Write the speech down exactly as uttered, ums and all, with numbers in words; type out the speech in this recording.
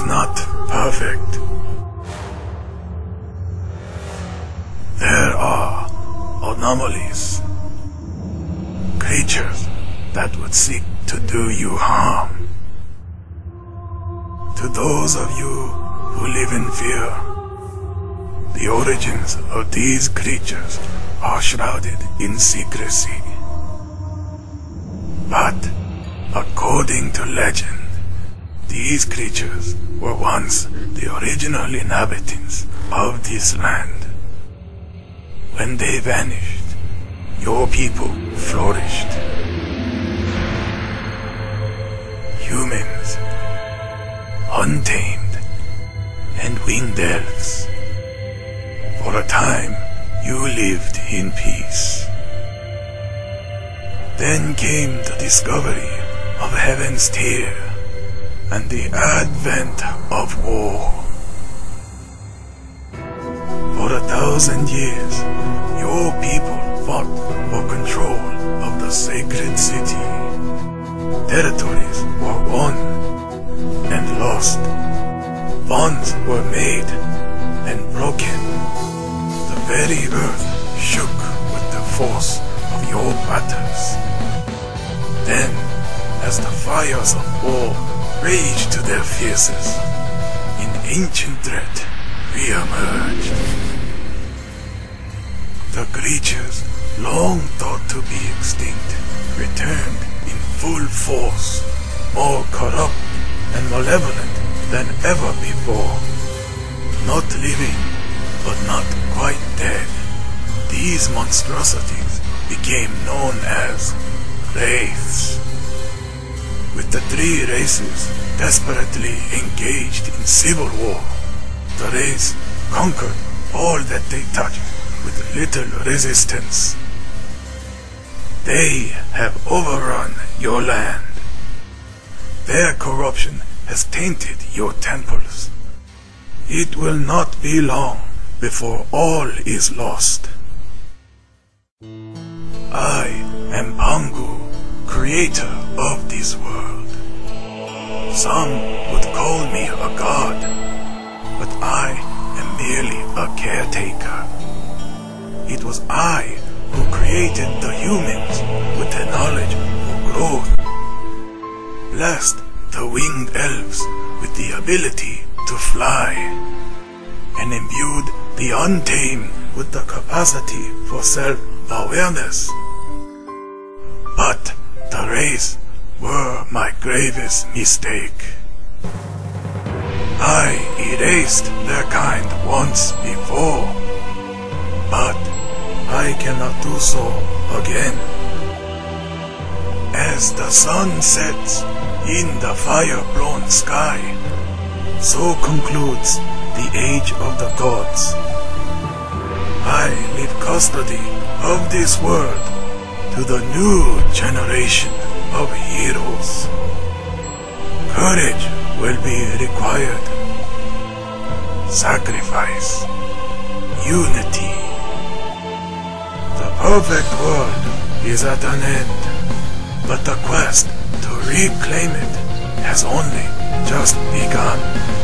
is not perfect. There are anomalies, creatures that would seek to do you harm. To those of you who live in fear, the origins of these creatures are shrouded in secrecy. But, according to legend, these creatures were once the original inhabitants of this land. When they vanished, your people flourished. Humans, untamed, and winged elves. For a time, you lived in peace. Then came the discovery of Heaven's Tear and the advent of war. For a thousand years, your people fought for control of the sacred city. Territories were won and lost. Bonds were made and broken. The very earth shook with the force of your battles. Then, as the fires of war raged to their fiercest, an ancient threat re-emerged. The creatures, long thought to be extinct, returned in full force, more corrupt and malevolent than ever before. Not living, but not quite dead, these monstrosities became known as Wraiths. With the three races desperately engaged in civil war, the race conquered all that they touched with little resistance. They have overrun your land. Their corruption has tainted your temples. It will not be long before all is lost. I am Pangu, creator of this world. Some would call me a god, but I am merely a caretaker. It was I who created the humans with the knowledge for growth, blessed the winged elves with the ability to fly, and imbued the untamed with the capacity for self-awareness. But the race were my gravest mistake. I erased their kind once before, but I cannot do so again. As the sun sets in the fire-blown sky, so concludes the age of the gods. I leave custody of this world to the new generation of heroes. Courage will be required. Sacrifice. Unity. The perfect world is at an end, but the quest to reclaim it has only just begun.